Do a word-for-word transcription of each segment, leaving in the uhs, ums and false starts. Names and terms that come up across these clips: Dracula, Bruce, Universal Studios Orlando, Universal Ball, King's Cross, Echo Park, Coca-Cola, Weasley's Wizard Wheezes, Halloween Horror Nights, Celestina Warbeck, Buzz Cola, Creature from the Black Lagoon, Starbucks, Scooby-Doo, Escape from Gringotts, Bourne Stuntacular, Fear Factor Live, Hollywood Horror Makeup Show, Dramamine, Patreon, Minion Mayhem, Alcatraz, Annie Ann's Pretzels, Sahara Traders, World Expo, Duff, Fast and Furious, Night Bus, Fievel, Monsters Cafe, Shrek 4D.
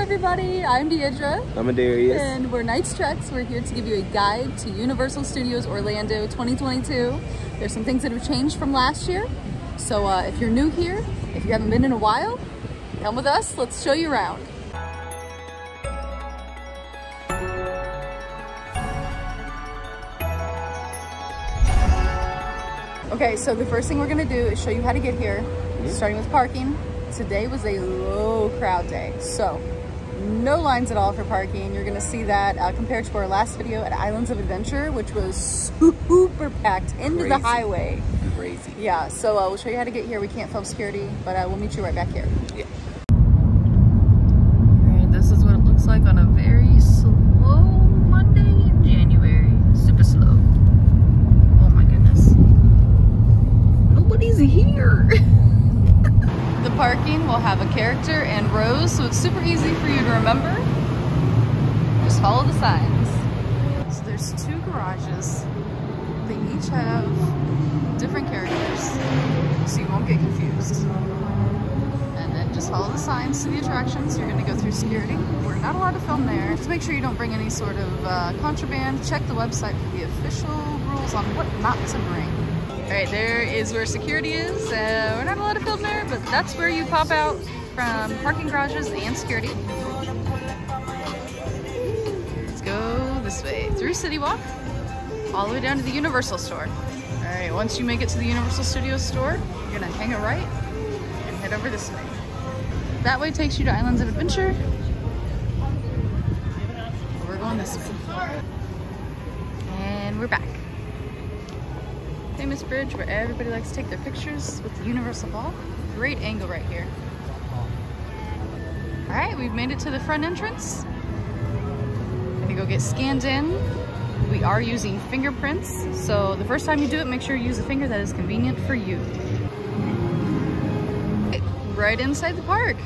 everybody, I'm Deidre. I'm Adarius. And we're Knight's Treks. We're here to give you a guide to Universal Studios Orlando twenty twenty-two. There's some things that have changed from last year. So uh, if you're new here, if you haven't been in a while, come with us, let's show you around. Okay, so the first thing we're gonna do is show you how to get here, mm-hmm. starting with parking. Today was a low crowd day, so no lines at all for parking. You're gonna see that uh, compared to our last video at Islands of Adventure, which was super packed into Crazy. the highway. Crazy. Yeah, so uh, we'll show you how to get here. We can't film security, but uh, we'll meet you right back here. Yeah. All right, this is what it looks like on a very slow Monday in January. Super slow. Oh my goodness. Nobody's here. The parking will have a character and rows, so it's super easy for you to remember. Just follow the signs. So there's two garages. They each have different characters, so you won't get confused. And then just follow the signs to the attractions. You're going to go through security. We're not allowed to film there. Just make sure you don't bring any sort of uh, contraband. Check the website for the official rules on what not to bring. Alright, there is where security is. Uh, we're not allowed to film there, but that's where you pop out from parking garages and security. Let's go this way through City Walk, all the way down to the Universal Store. Alright, once you make it to the Universal Studios Store, you're gonna hang a right and head over this way. That way takes you to Islands of Adventure. We're going this way. And we're back. Famous bridge where everybody likes to take their pictures with the Universal Ball. Great angle right here. All right, we've made it to the front entrance. Gonna go get scanned in. We are using fingerprints, so the first time you do it, make sure you use a finger that is convenient for you. Right inside the park.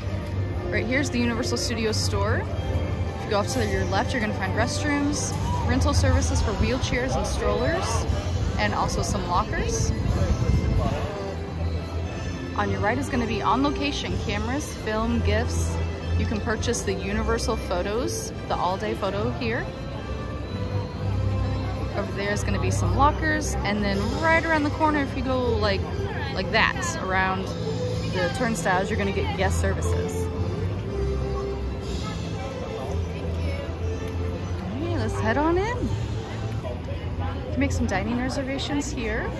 Right here's the Universal Studios Store. If you go off to your left, you're gonna find restrooms, rental services for wheelchairs and strollers, and also some lockers. On your right is going to be on location cameras, film, gifts. You can purchase the Universal photos, the all-day photo here. Over there is going to be some lockers, and then right around the corner, if you go like like that around the turnstiles, you're going to get guest services. Okay, let's head on in. Make some dining reservations here.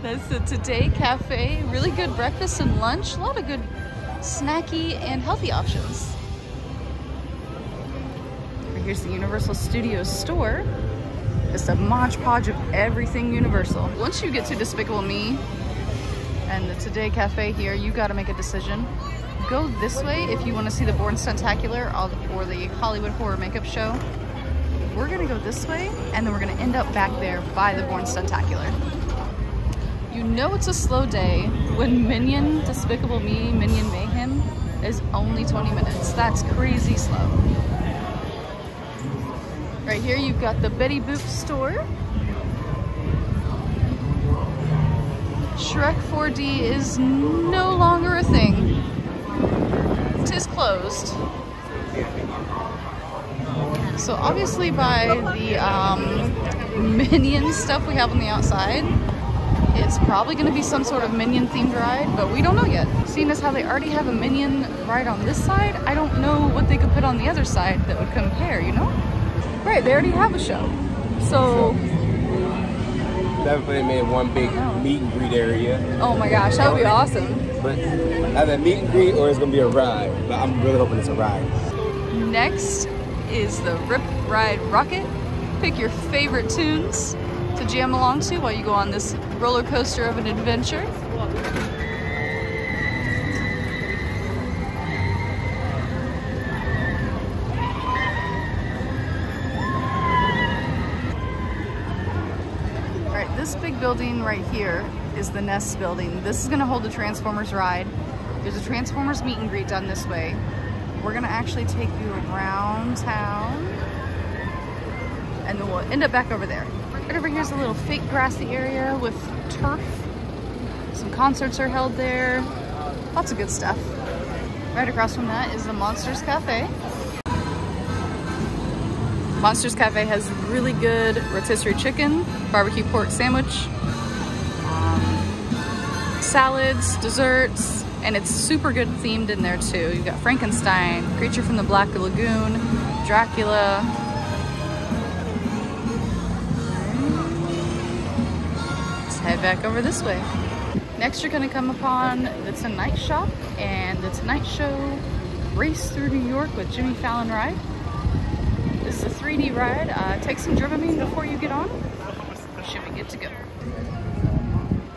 That's the Today Cafe. Really good breakfast and lunch. A lot of good snacky and healthy options. Here's the Universal Studios Store. Just a modge podge of everything Universal. Once you get to Despicable Me and the Today Cafe here, you got to make a decision. Go this way if you want to see the Bourne Stuntacular or the Hollywood Horror Makeup Show. We're gonna go this way, and then we're gonna end up back there by the Bourne Stuntacular. You know it's a slow day when Minion, Despicable Me, Minion Mayhem is only twenty minutes. That's crazy slow. Right here you've got the Betty Boop store. Shrek four D is no longer a thing. Tis closed. So obviously by the um, Minion stuff we have on the outside, it's probably going to be some sort of Minion themed ride, but we don't know yet. Seeing as how they already have a Minion ride on this side, I don't know what they could put on the other side that would compare, you know? Right, they already have a show. So... That would be one big meet and greet area. Oh my gosh, that would be awesome. But either meet and greet or it's going to be a ride, but I'm really hoping it's a ride. Next is the Rip Ride Rocket. Pick your favorite tunes to jam along to while you go on this roller coaster of an adventure. All right, this big building right here is the Nest building. This is gonna hold the Transformers ride. There's a Transformers meet and greet done this way. We're gonna actually take you around town and then we'll end up back over there. Right over here's a little fake grassy area with turf. Some concerts are held there. Lots of good stuff. Right across from that is the Monsters Cafe. Monsters Cafe has really good rotisserie chicken, barbecue pork sandwich, um, salads, desserts, and it's super good themed in there too. You've got Frankenstein, Creature from the Black Lagoon, Dracula. Let's head back over this way. Next you're gonna come upon the Tonight Shop and the Tonight Show Race Through New York with Jimmy Fallon ride. This is a three D ride. Uh, take some Dramamine before you get on. Should be good to go.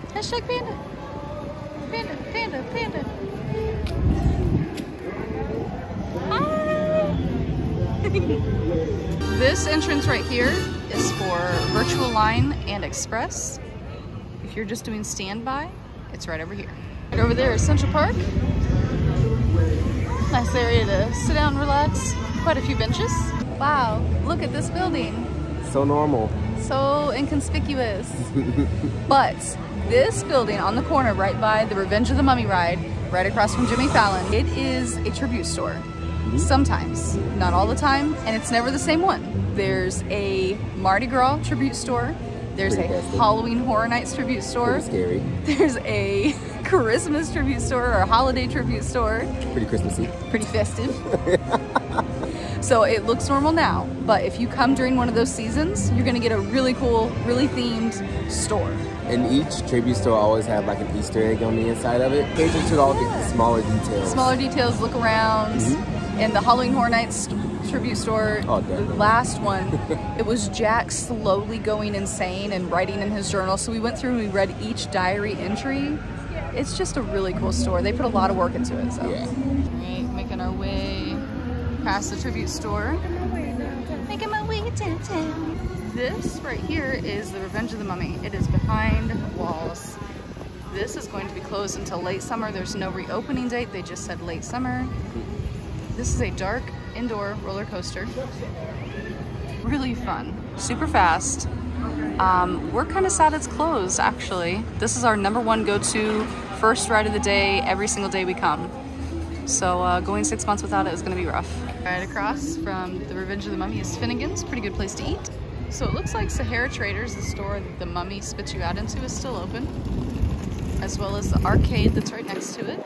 Hashtag Panda. Panda, Panda, Panda. Hi! This entrance right here is for Virtual Line and Express. If you're just doing standby, it's right over here. Right over there is Central Park. Nice area to sit down, relax. Quite a few benches. Wow, look at this building. So normal. So inconspicuous. But this building on the corner right by the Revenge of the Mummy ride, right across from Jimmy Fallon, it is a tribute store. Sometimes, not all the time, and it's never the same one. There's a Mardi Gras tribute store. There's Pretty a festive. Halloween Horror Nights tribute store. Scary. There's a Christmas tribute store or a holiday tribute store. Pretty Christmassy. Pretty festive. So it looks normal now, but if you come during one of those seasons, you're gonna get a really cool, really themed store. And each tribute store always have like an Easter egg on the inside of it. They just took all yeah. the smaller details. Smaller details, look around. Mm-hmm. And the Halloween Horror Nights tribute store, oh, the last one, it was Jack slowly going insane and writing in his journal. So we went through and we read each diary entry. It's just a really cool store. They put a lot of work into it, so. Yeah. Right, making our way past the tribute store. Making my way downtown. This right here is the Revenge of the Mummy. It is behind walls. This is going to be closed until late summer. There's no reopening date. They just said late summer. This is a dark indoor roller coaster. Really fun, super fast. Um, we're kind of sad it's closed, actually. This is our number one go-to first ride of the day every single day we come. So uh, going six months without it is going to be rough. Right across from the Revenge of the Mummy is Finnegan's. Pretty good place to eat. So it looks like Sahara Traders, the store that the mummy spits you out into, is still open, as well as the arcade that's right next to it.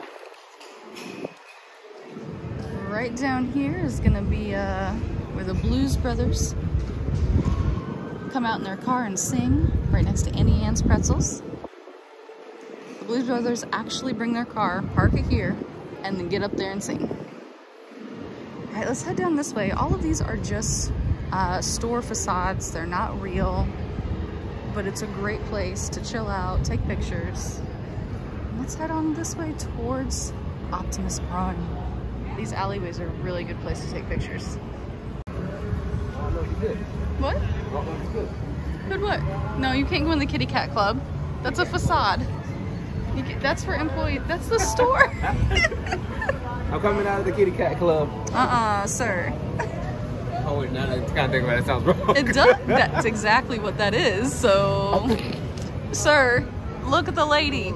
Right down here is going to be uh, where the Blues Brothers come out in their car and sing, right next to Annie Ann's Pretzels. The Blues Brothers actually bring their car, park it here, and then get up there and sing. All right, let's head down this way. All of these are just uh, store facades. They're not real, but it's a great place to chill out, take pictures. Let's head on this way towards Optimus Prime. These alleyways are a really good place to take pictures. Oh, no, you did. What? Good. Good what? No, you can't go in the Kitty Cat Club. That's a facade. You can, that's for employees. That's the store. I'm coming out of the Kitty Cat Club. Uh-uh, sir. Oh, wait, now I kind of think about it. It sounds wrong. It does. That's exactly what that is. So, sir, look at the lady.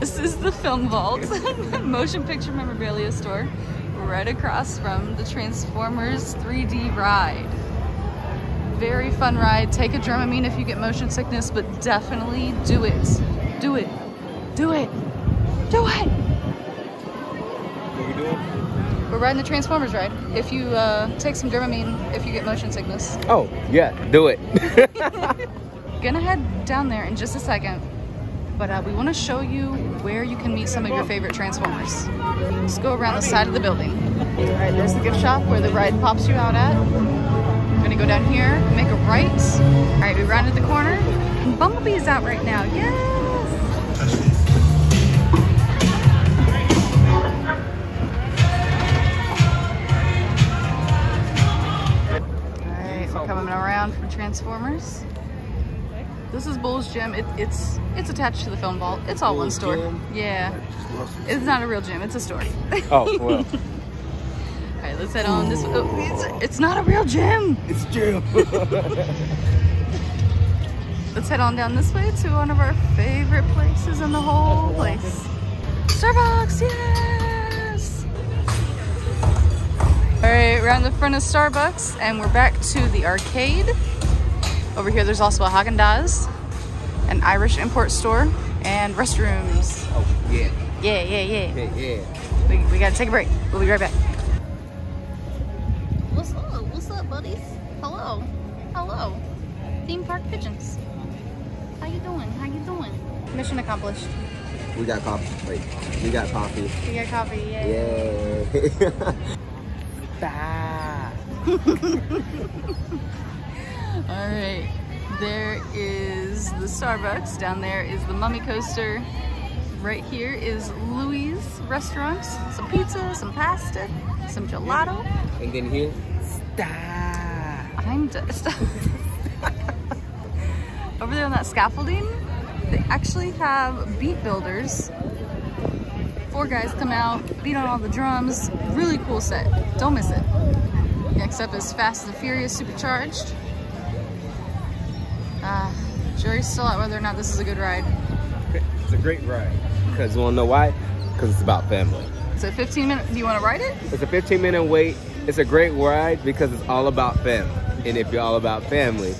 This is the Film Vault, motion picture memorabilia store. Right across from the Transformers three D ride. Very fun ride. Take a Dramamine if you get motion sickness, but definitely do it. Do it. Do it. Do it. What are we doing? We're riding the Transformers ride. If you uh, take some Dramamine if you get motion sickness. Oh, yeah. Do it. Gonna head down there in just a second. But uh, we want to show you where you can meet some of your favorite Transformers. Let's go around the side of the building. All right, there's the gift shop where the ride pops you out at. We're gonna go down here, make a right. All right, we rounded the corner. And Bumblebee is out right now, yes! All right, we're coming around from Transformers. This is Bull's Gym. It, it's it's attached to the Film Vault. It's all Bull's one store. Gym. Yeah. It's not a real gym. It's a store. Oh, well. All right, let's head on this one. Oh, it's, it's not a real gym. It's gym. Let's head on down this way to one of our favorite places in the whole place. Starbucks, yes! Alright, we're in the front of Starbucks and we're back to the arcade. Over here there's also a Haagen-Dazs, an Irish import store, and restrooms. Oh, yeah. Yeah, yeah, yeah. Yeah, yeah. We, we gotta take a break. We'll be right back. What's up? What's up, buddies? Hello. Hello. Theme park pigeons. How you doing? How you doing? Mission accomplished. We got coffee. Wait, we got coffee. We got coffee, yay. Yay. Bah. All right, there is the Starbucks. Down there is the Mummy Coaster. Right here is Louis' restaurants. Some pizza, some pasta, some gelato. And then here, stop. I'm just. Over there on that scaffolding, they actually have beat builders. Four guys come out, beat on all the drums. Really cool set. Don't miss it. Next up is Fast and the Furious Supercharged. Uh, jury's still out whether or not this is a good ride. It's a great ride. Because you want to know why? Because it's about family. So fifteen minutes, do you want to ride it? It's a fifteen minute wait. It's a great ride because it's all about family. And if you're all about family,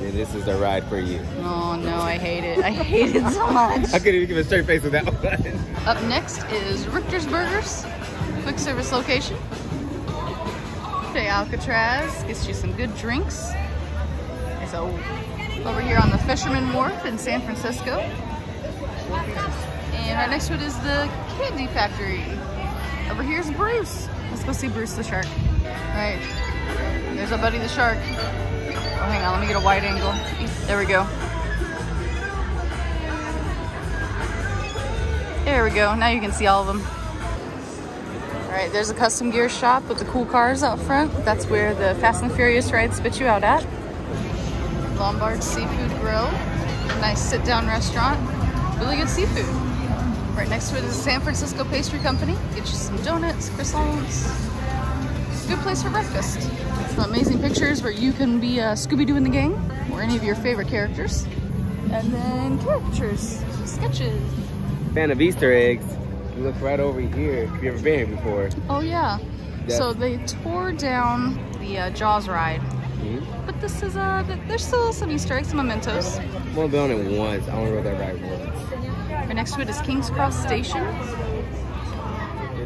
and this is the ride for you. Oh no, I hate it. I hate it so much. I couldn't even give a straight face with that one. Up next is Richter's Burgers, quick service location. Okay, Alcatraz gets you some good drinks. Okay, so over here on the Fisherman Wharf in San Francisco. And right next to it is the Candy Factory. Over here's Bruce. Let's go see Bruce the Shark. All right, there's our buddy the shark. Oh, hang on, let me get a wide angle. There we go. There we go, now you can see all of them. All right, there's a custom gear shop with the cool cars out front. That's where the Fast and Furious ride spit you out at. Lombard Seafood Grill, nice sit-down restaurant, really good seafood. Right next to it is the San Francisco Pastry Company. Get you some donuts, croissants. It's a good place for breakfast. Some amazing pictures where you can be uh, Scooby-Doo in the gang or any of your favorite characters. And then caricatures, sketches. Fan of Easter eggs, you look right over here if you've ever been here before. Oh yeah, yeah. So they tore down the uh, Jaws ride. Mm-hmm. But this is, uh, there's still some Easter eggs, some mementos. I've only been on it once, I only rode that ride once. Right next to it is King's Cross Station.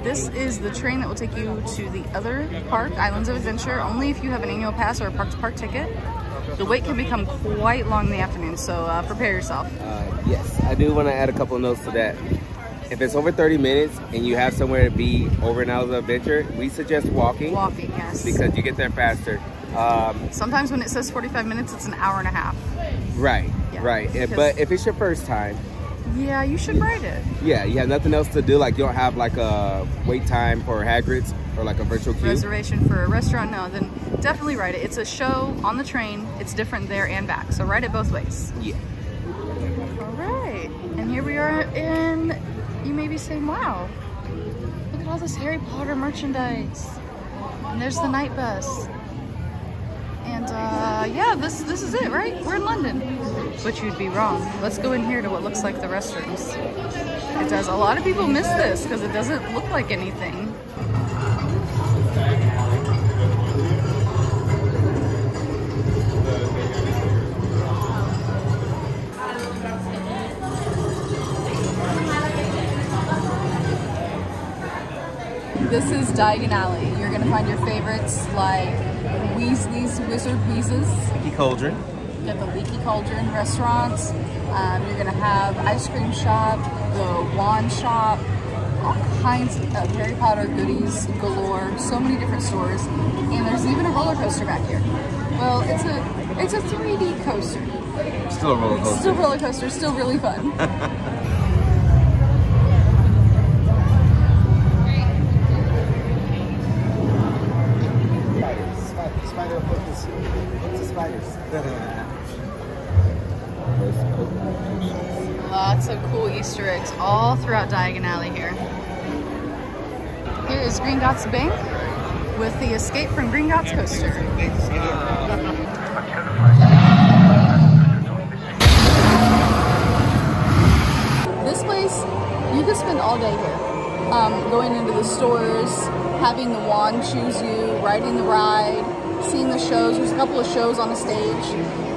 This is the train that will take you to the other park, Islands of Adventure, only if you have an annual pass or a park-to-park ticket. The wait can become quite long in the afternoon, so uh, prepare yourself. Uh, yes, I do want to add a couple of notes to that. If it's over thirty minutes and you have somewhere to be over in Islands of Adventure, we suggest walking. Walking, yes. Because you get there faster. Um, Sometimes when it says forty-five minutes, it's an hour and a half. Right, yeah, right. But if it's your first time, yeah, you should ride it. Yeah, you have nothing else to do. Like, you don't have, like, a wait time for Hagrid's or, like, a virtual queue. Reservation for a restaurant? No, then definitely ride it. It's a show on the train. It's different there and back. So ride it both ways. Yeah. All right. And here we are in, you may be saying, wow, look at all this Harry Potter merchandise. And there's the Night Bus. And, uh, yeah, this, this is it, right? We're in London. But you'd be wrong. Let's go in here to what looks like the restrooms. It does. A lot of people miss this because it doesn't look like anything. This is Diagon Alley. You're going to find your favorites like Weasley's Wizard Wheezes. Leaky Cauldron. You got the Leaky Cauldron restaurants. Um, you're going to have ice cream shop, the wand shop, all kinds of Harry Potter goodies galore. So many different stores. And there's even a roller coaster back here. Well, it's a it's a three D coaster. Still a roller coaster. Still a roller coaster. Still really fun. Lots of cool Easter eggs all throughout Diagon Alley here. Here is Gringotts Bank with the Escape from Gringotts coaster. This place, You could spend all day here. Um, going into the stores, having the wand choose you, riding the ride, seeing the shows. There's a couple of shows on the stage.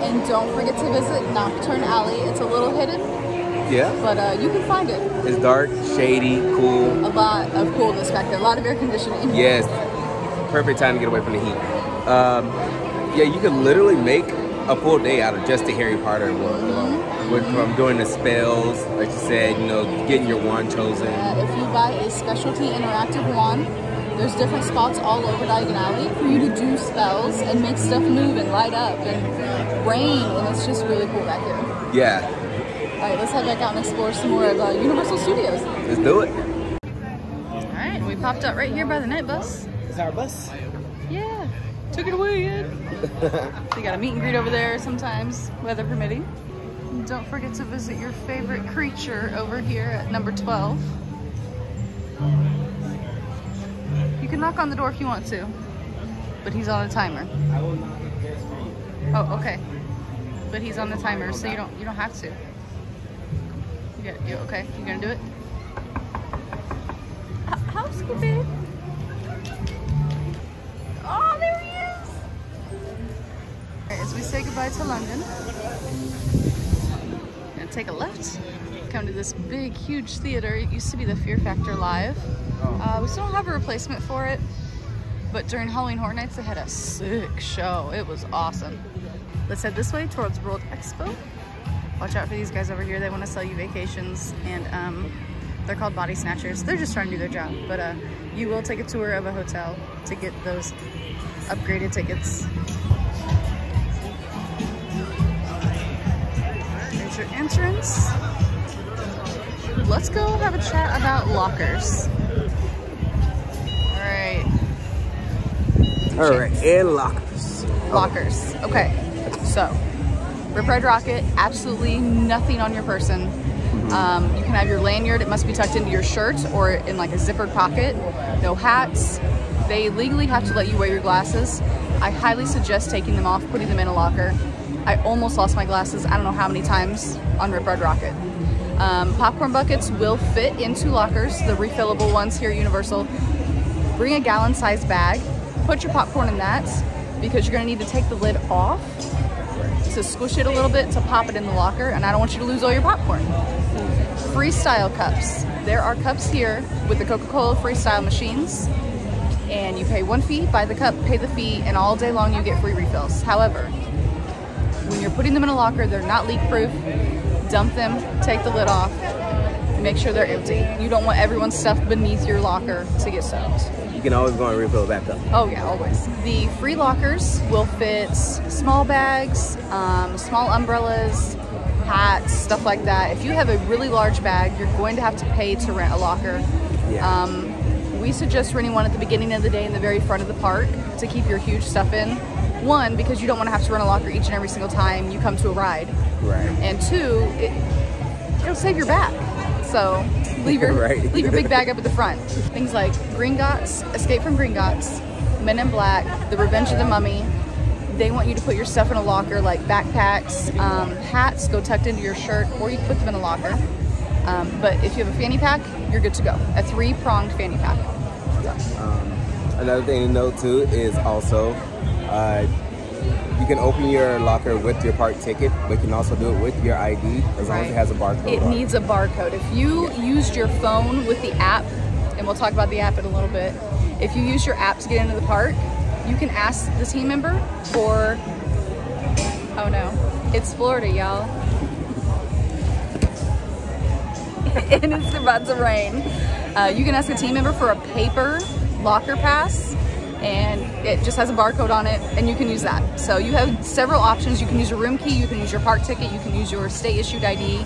And don't forget to visit Nocturne Alley. It's a little hidden. Yeah. But uh, you can find it. It's dark, shady, cool. A lot of coolness back there. A lot of air conditioning. Yes. Perfect time to get away from the heat. Um, yeah, you can literally make a full day out of just the Harry Potter world. Mm-hmm. With, from doing the spells, like you said, you know, getting your wand chosen. Uh, if you buy a specialty interactive wand, there's different spots all over Diagon Alley for you to do spells and make stuff move and light up and rain, and it's just really cool back here. Yeah. All right, let's head back out and explore some more of uh, Universal Studios. Let's do it. All right, we popped up right here by the Night Bus. Our bus? Yeah. Took it away yet. We got a meet and greet over there sometimes, weather permitting. And don't forget to visit your favorite creature over here at number twelve. You can knock on the door if you want to, but he's on a timer. Oh, okay. But he's on the timer, so you don't you don't have to. You got you okay? You gonna do it? H housekeeping. Oh, there he is! As we say goodbye to London, we're gonna take a left, come to this big, huge theater. It used to be the Fear Factor Live. Uh, we still don't have a replacement for it, but during Halloween Horror Nights, they had a sick show. It was awesome. Let's head this way towards World Expo. Watch out for these guys over here. They want to sell you vacations, and um, they're called body snatchers. They're just trying to do their job, but uh, you will take a tour of a hotel to get those upgraded tickets. There's your entrance. Let's go have a chat about lockers. All right. All right, and lockers. Lockers, okay. So, Rip Ride Rocket, absolutely nothing on your person. Um, you can have your lanyard, it must be tucked into your shirt or in like a zippered pocket. No hats. They legally have to let you wear your glasses. I highly suggest taking them off, putting them in a locker. I almost lost my glasses, I don't know how many times, on Rip Ride Rocket. Um, popcorn buckets will fit into lockers, the refillable ones here at Universal. Bring a gallon sized bag, put your popcorn in that, because you're gonna need to take the lid off to squish it a little bit to pop it in the locker, and I don't want you to lose all your popcorn. Freestyle cups. There are cups here with the Coca-Cola freestyle machines. And you pay one fee, buy the cup, pay the fee, and all day long you get free refills. However, when you're putting them in a locker, they're not leak-proof. Dump them, take the lid off, and make sure they're empty. You don't want everyone's stuff beneath your locker to get soaked. You can always go and refill back up. Oh yeah, always. The free lockers will fit small bags, um, small umbrellas, hats, stuff like that. If you have a really large bag, you're going to have to pay to rent a locker. Yeah. Um, We suggest renting one at the beginning of the day in the very front of the park to keep your huge stuff in. One, because you don't want to have to run a locker each and every single time you come to a ride. Right. And two, it, it'll save your back. So leave your right. leave your big bag up at the front. Things like Gringotts, Escape from Gringotts, Men in Black, The Revenge of the Mummy. They want you to put your stuff in a locker, like backpacks, um, hats go tucked into your shirt, or you can put them in a locker. Um, but if you have a fanny pack, you're good to go. A three-pronged fanny pack. Yeah. Um, another thing to note too is also uh, you can open your locker with your park ticket, but you can also do it with your I D as right. long as it has a barcode. It on. needs a barcode. If you yeah. used your phone with the app, and we'll talk about the app in a little bit, if you use your app to get into the park, you can ask the team member for, oh no, it's Florida, y'all. And it's about to rain. Uh, you can ask a team member for a paper locker pass, and it just has a barcode on it, and you can use that. So you have several options. You can use your room key, you can use your park ticket, you can use your state-issued I D,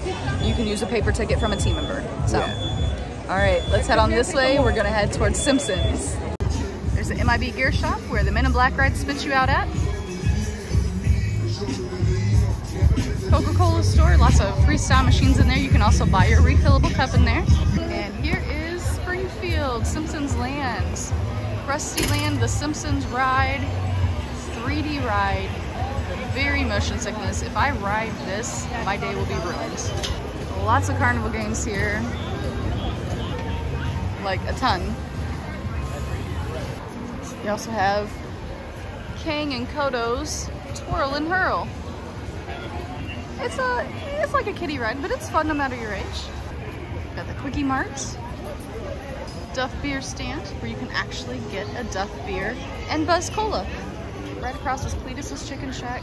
you can use a paper ticket from a team member. So, yeah. All right, let's head on this way. We're gonna head towards Simpsons. There's the M I B gear shop where the Men in Black ride spits you out at. Coca-Cola store, lots of freestyle machines in there. You can also buy your refillable cup in there. And here is Springfield, Simpsons Land. Rusty Land, the Simpsons ride, three D ride, very motion sickness. If I ride this, my day will be ruined. Lots of carnival games here. like a ton. You also have Kang and Kodo's Twirl and Hurl. It's a, it's like a kiddie ride, but it's fun no matter your age. Got the Quickie Marts, Duff beer stand where you can actually get a Duff beer, and Buzz Cola. Right across is Cletus's Chicken Shack,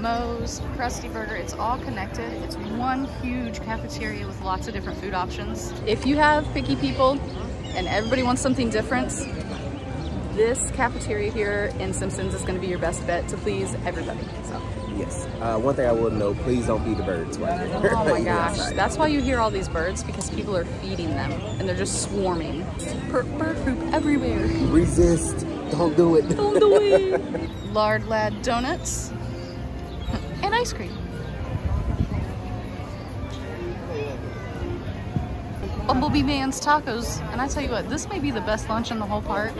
Moe's, Krusty Burger. It's all connected. It's one huge cafeteria with lots of different food options. If you have picky people and everybody wants something different, this cafeteria here in Simpsons is going to be your best bet to please everybody. So. Yes. Uh, one thing I will know, please don't feed the birds right here. Oh my gosh. That's why you hear all these birds, because people are feeding them and they're just swarming. Bird, bird poop everywhere. Resist. Don't do it. Don't do it. Lard Lad Donuts and ice cream. Bumblebee Man's Tacos, and I tell you what, this may be the best lunch in the whole park.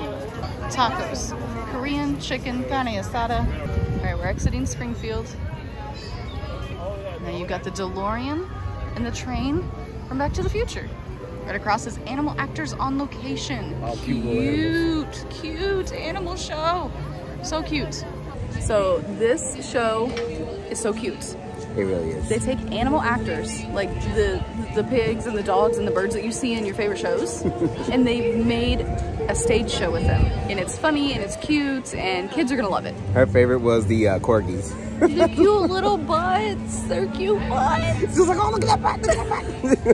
Tacos, Korean chicken, carne asada. All right, we're exiting Springfield. Now you've got the DeLorean and the train from Back to the Future. Right across is Animal Actors on Location. Cute, cute animal show. So cute. So this show is so cute. It really is. They take animal actors, like the the pigs and the dogs and the birds that you see in your favorite shows, and they've made a stage show with them. And it's funny and it's cute, and kids are gonna love it. Her favorite was the uh, corgis. The cute little butts. They're cute butts. She's like, oh, look at that butt, look at that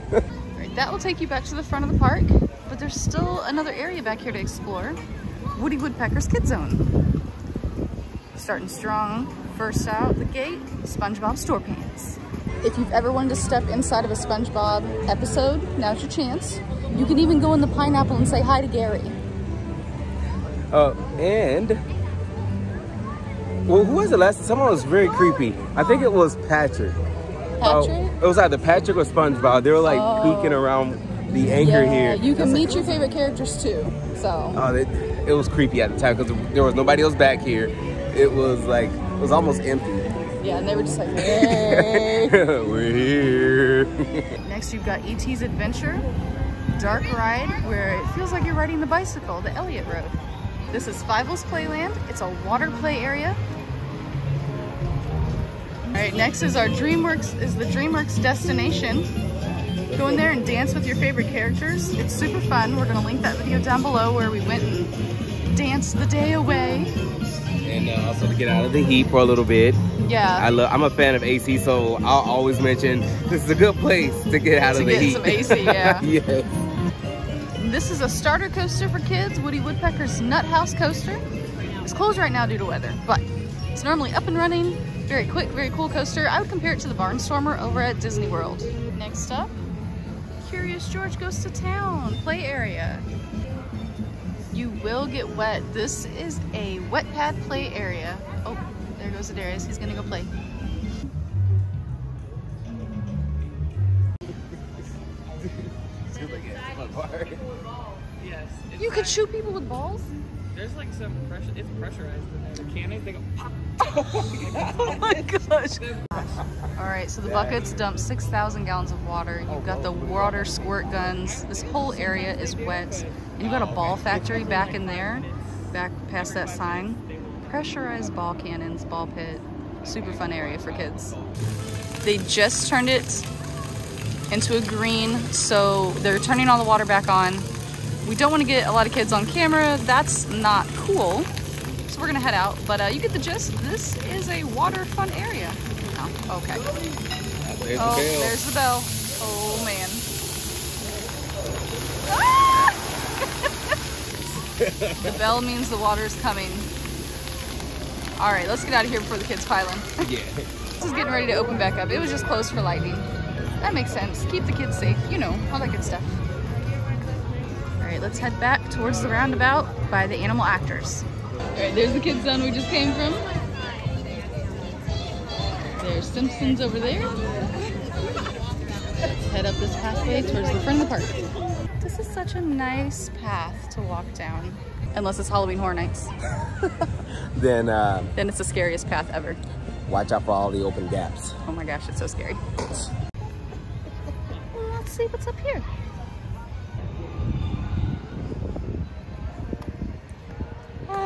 butt. Right, that will take you back to the front of the park, but there's still another area back here to explore. Woody Woodpecker's Kid Zone. Starting strong. First out the gate, SpongeBob Store Pants. If you've ever wanted to step inside of a SpongeBob episode, now's your chance. You can even go in the pineapple and say hi to Gary. Uh, and... Well, who was the last... Someone was very creepy. I think it was Patrick. Patrick? Uh, it was either Patrick or SpongeBob. They were like oh. peeking around the anchor yeah, here. You can meet like, your favorite characters too, so... Oh, it, it was creepy at the time because there was nobody else back here. It was like... It was almost empty. Yeah, and they were just like, hey. We're here. Next, you've got E T's Adventure, Dark Ride, where it feels like you're riding the bicycle, the Elliott Road. This is Fievel's Playland. It's a water play area. All right, next is our DreamWorks, is the DreamWorks Destination. Go in there and dance with your favorite characters. It's super fun. We're gonna link that video down below where we went and danced the day away. And uh, also to get out of the heat for a little bit. Yeah. I love, I'm a fan of A C, so I'll always mention this is a good place to get out to of the heat. To get some A C, yeah. Yes. This is a starter coaster for kids, Woody Woodpecker's Nut House Coaster. It's closed right now due to weather, but it's normally up and running. Very quick, very cool coaster. I would compare it to the Barnstormer over at Disney World. Next up, Curious George Goes to Town play area. You will get wet. This is a wet pad play area. Oh, there goes Adarius. He's gonna go play. You could shoot people with balls? There's like some pressure. It's pressurized in there. Can anything go pop? Oh my gosh. All right, so the buckets dump six thousand gallons of water. You've got the water squirt guns. This whole area is wet. And you've got a ball factory back in there, back past that sign. Pressurized ball cannons, ball pit. Super fun area for kids. They just turned it into a green, so they're turning all the water back on. We don't want to get a lot of kids on camera. That's not cool. So we're gonna head out, but uh, you get the gist. This is a water fun area. Oh, okay. There's oh, the there's the bell. Oh man. Ah! The bell means the water's coming. All right, let's get out of here before the kids pile in. Yeah. This is getting ready to open back up. It was just closed for lightning. That makes sense. Keep the kids safe. You know, all that good stuff. All right, let's head back towards the roundabout by the animal actors. All right, there's the kids zone we just came from. There's Simpsons over there. Let's head up this pathway towards the front of the park. This is such a nice path to walk down. Unless it's Halloween Horror Nights. Then, uh, then it's the scariest path ever. Watch out for all the open gaps. Oh my gosh, it's so scary. Well, let's see what's up here.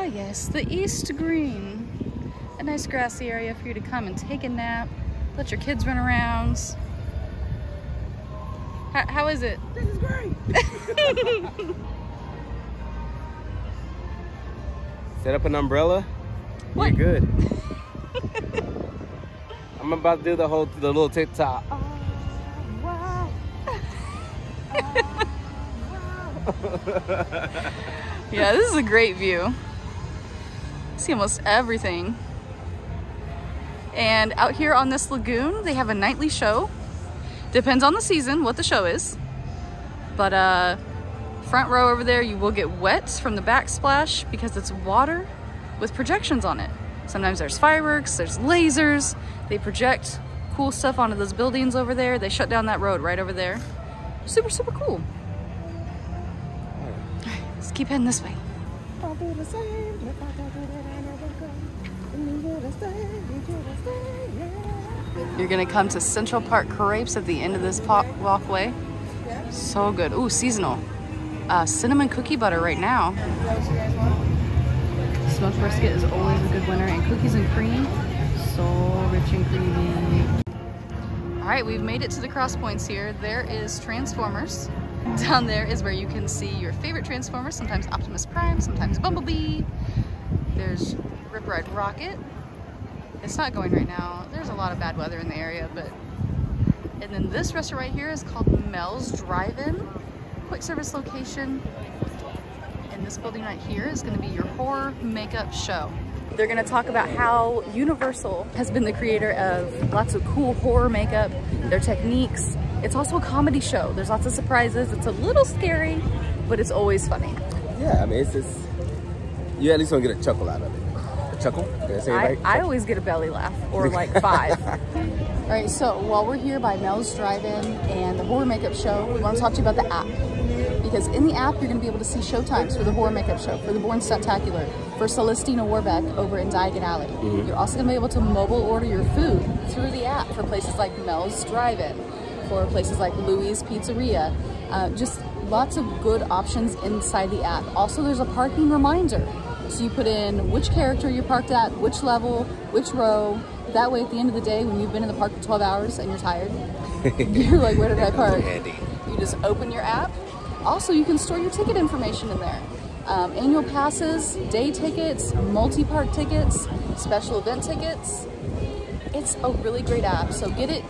Ah, yes, the East Green. A nice grassy area for you to come and take a nap, let your kids run around. How, how is it? This is great! Set up an umbrella. What? You're good. I'm about to do the whole, the little TikTok. Oh, wow. Oh, wow. Yeah, this is a great view. See almost everything. And out here on this lagoon, they have a nightly show. Depends on the season, what the show is. But uh, front row over there, you will get wet from the backsplash because it's water with projections on it. Sometimes there's fireworks, there's lasers. They project cool stuff onto those buildings over there. They shut down that road right over there. Super, super cool. All right, let's keep heading this way. You're gonna come to Central Park Crepes at the end of this park walkway. So good. Ooh, seasonal. Uh, cinnamon cookie butter right now. Smoked brisket is always a good winner, and cookies and cream, so rich and creamy. All right, we've made it to the cross points here. There is Transformers. Down there is where you can see your favorite Transformers, sometimes Optimus Prime, sometimes Bumblebee. There's Rip Ride Rocket. It's not going right now. There's a lot of bad weather in the area, but... And then this restaurant right here is called Mel's Drive-In. Quick service location. And this building right here is gonna be your horror makeup show. They're gonna talk about how Universal has been the creator of lots of cool horror makeup, their techniques. It's also a comedy show. There's lots of surprises. It's a little scary, but it's always funny. Yeah, I mean, it's just, you at least gonna get a chuckle out of it. Chuckle. Did I say it right? I, I always get a belly laugh or like five. All right, so while we're here by Mel's Drive-In and the horror makeup show, we want to talk to you about the app, because in the app you're going to be able to see show times for the horror makeup show, for the Bourne Stuntacular, for Celestina Warbeck over in Diagon Alley. Mm-hmm. You're also going to be able to mobile order your food through the app for places like Mel's Drive-In, for places like Louie's Pizzeria, uh, just lots of good options inside the app. Also, there's a parking reminder. So you put in which character you're parked at, which level, which row. That way, at the end of the day, when you've been in the park for twelve hours and you're tired, you're like, where did I park? You just open your app. Also, you can store your ticket information in there. Um, annual passes, day tickets, multi-park tickets, special event tickets. It's a really great app, so get it,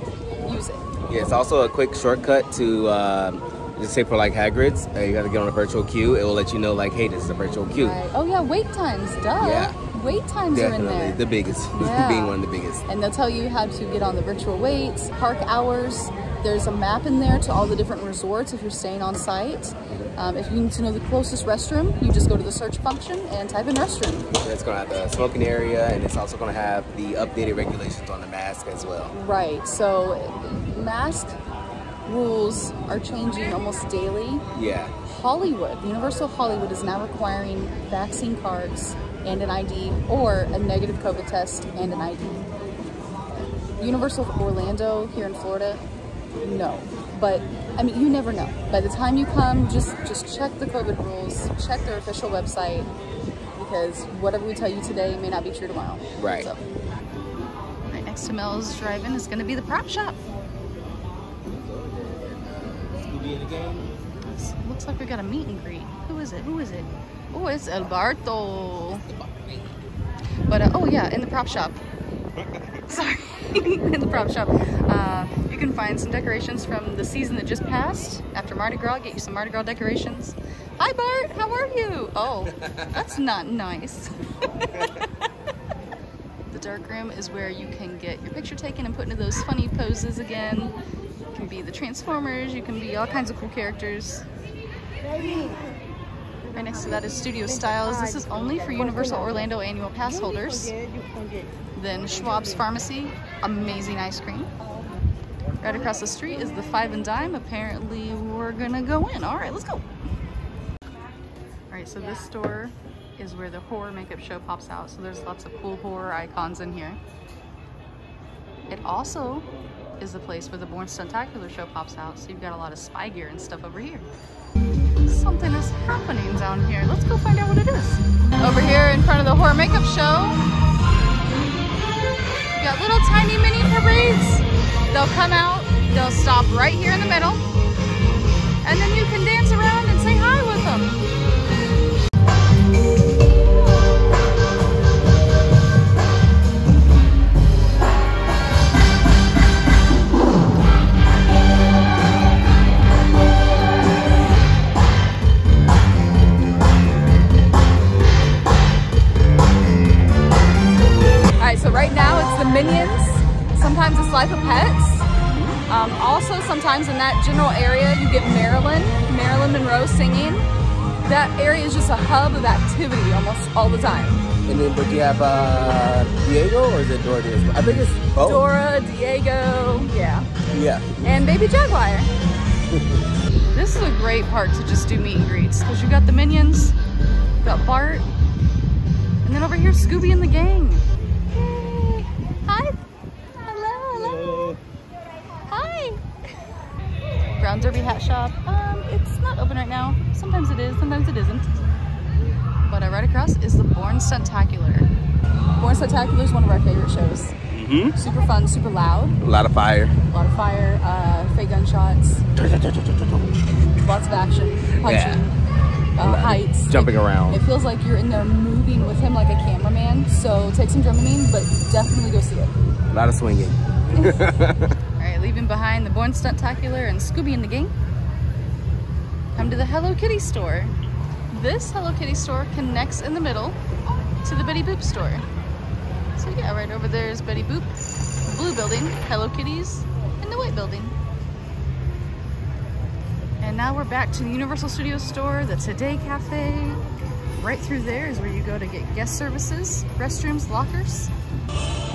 use it. Yeah, it's also a quick shortcut to... Uh... Just say for like Hagrid's, uh, you got to get on a virtual queue. It will let you know like, hey, this is a virtual queue. Right. Oh yeah, wait times, duh. Yeah. Wait times Definitely. are in there. The biggest, yeah. Being one of the biggest. And they'll tell you how to get on the virtual waits, park hours. There's a map in there to all the different resorts if you're staying on site. Um, if you need to know the closest restroom, you just go to the search function and type in restroom. It's going to have the smoking area, and it's also going to have the updated regulations on the mask as well. Right, so mask rules are changing almost daily. Yeah. Hollywood, Universal Hollywood is now requiring vaccine cards and an I D, or a negative COVID test and an I D. Universal Orlando here in Florida, no. But I mean, you never know. By the time you come, just just check the COVID rules, check their official website, because whatever we tell you today may not be true tomorrow. Right. So. Right next to Mel's Drive-In is going to be the prop shop. The game. Looks like we got a meet and greet. Who is it? Who is it? Oh, it's Alberto. But uh, oh yeah, in the prop shop. Sorry, in the prop shop. Uh, you can find some decorations from the season that just passed. After Mardi Gras, get you some Mardi Gras decorations. Hi Bart, how are you? Oh, that's not nice. The dark room is where you can get your picture taken and put into those funny poses again. You can be the Transformers, you can be all kinds of cool characters. Right next to that is Studio Styles. This is only for Universal Orlando annual pass holders. Then Schwab's Pharmacy, amazing ice cream. Right across the street is the Five and Dime. Apparently we're gonna go in. All right, let's go. All right, so this store is where the horror makeup show pops out. So there's lots of cool horror icons in here. It also is the place where the Bourne Stuntacular show pops out, so you've got a lot of spy gear and stuff over here. Something is happening down here. Let's go find out what it is. over here in front of the Horror Makeup Show. We've got little tiny mini parades. They'll come out, they'll stop right here in the middle, and then you can dance around and say hi with them. Sometimes in that general area you get Marilyn, Marilyn Monroe singing. That area is just a hub of activity almost all the time. And then but do you have uh, Diego or is it Dora Diego? I think it's both. Dora, Diego, yeah. Yeah. And Baby Jaguar. This is a great park to just do meet and greets because you got the Minions, you got Bart, and then over here Scooby and the gang. Yay. Hi. Brown Derby hat shop. Um, it's not open right now. Sometimes it is, sometimes it isn't. What I ride across is the Bourne Stuntacular. Bourne Stuntacular is one of our favorite shows. Mm-hmm. Super fun, super loud. A lot of fire. A lot of fire, uh, fake gunshots. Lots of action, punching, yeah. uh, heights. Jumping it, around. It feels like you're in there moving with him like a cameraman. So take some Dramamine, but definitely go see it. A lot of swinging. Leaving behind the Bourne Stuntacular and Scooby and the Gang. Come to the Hello Kitty store. This Hello Kitty store connects in the middle to the Betty Boop store. So yeah, right over there is Betty Boop, the blue building, Hello Kitties, and the white building. And now we're back to the Universal Studios store, the Today Cafe. Right through there is where you go to get guest services, restrooms, lockers.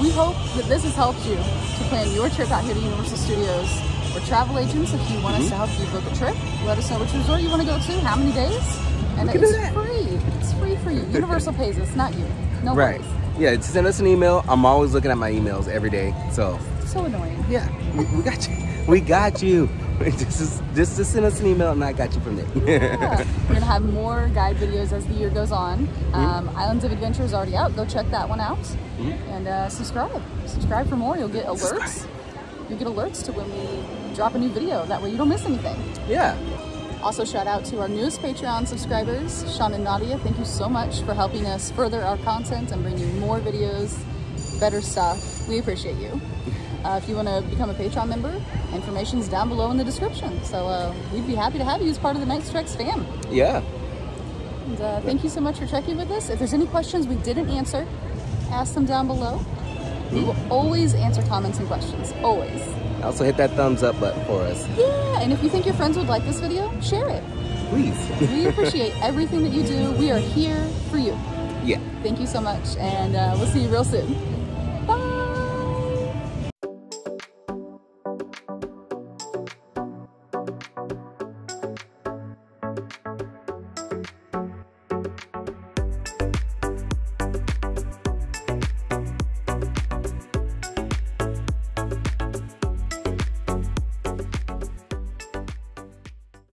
We hope that this has helped you to plan your trip out here to Universal Studios. We're travel agents. If you want mm-hmm. us to help you book a trip, let us know which resort you want to go to, how many days, and it's that. free. It's free for you. Universal pays us, not you. No right. worries. Yeah, send us an email. I'm always looking at my emails every day. So so annoying. Yeah, we, we got you. We got you. This is just send us an email and I got you from there. Yeah. We're gonna have more guide videos as the year goes on. Um, mm-hmm. Islands of Adventure is already out. Go check that one out. Mm-hmm. And uh, subscribe. Subscribe for more. You'll get alerts. Subscribe. You'll get alerts to when we drop a new video. That way you don't miss anything. Yeah. Also shout out to our newest Patreon subscribers, Sean and Nadia. Thank you so much for helping us further our content and bring you more videos, better stuff. We appreciate you. Uh, if you want to become a Patreon member, information's down below in the description. So uh, we'd be happy to have you as part of the Knight's Treks fam. Yeah. And uh, thank you so much for trekking with us. If there's any questions we didn't answer, ask them down below. We will always answer comments and questions. Always. Also hit that thumbs up button for us. Yeah. And if you think your friends would like this video, share it. Please. We appreciate everything that you do. We are here for you. Yeah. Thank you so much. And uh, we'll see you real soon.